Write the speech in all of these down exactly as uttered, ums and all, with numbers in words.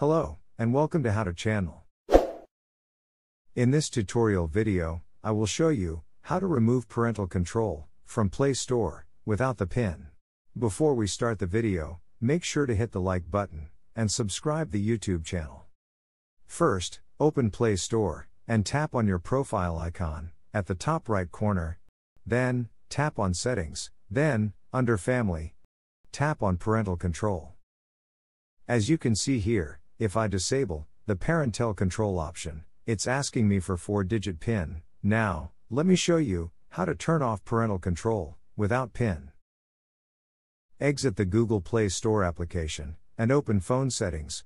Hello, and welcome to How to Channel. In this tutorial video, I will show you how to remove parental control from Play Store without the pin. Before we start the video, make sure to hit the like button and subscribe the YouTube channel. First, open Play Store and tap on your profile icon at the top right corner. Then, tap on Settings. Then, under Family, tap on Parental Control. As you can see here, if I disable the parental control option, it's asking me for four digit pin. Now, let me show you how to turn off parental control without pin. Exit the Google Play Store application and open Phone Settings.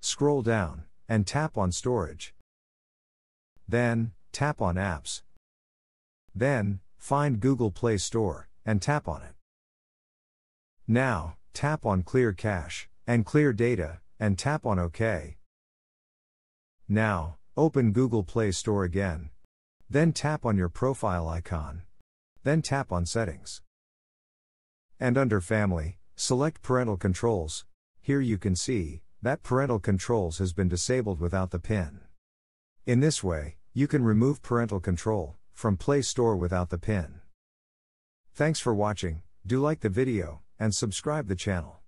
Scroll down and tap on Storage. Then, tap on Apps. Then, find Google Play Store and tap on it. Now, tap on Clear Cache and Clear Data and tap on OK. Now, open Google Play Store again. Then tap on your profile icon. Then tap on Settings. And under Family, select Parental Controls. Here you can see that Parental Controls has been disabled without the pin. In this way, you can remove parental control from Play Store without the pin. Thanks for watching. Do like the video and subscribe the channel.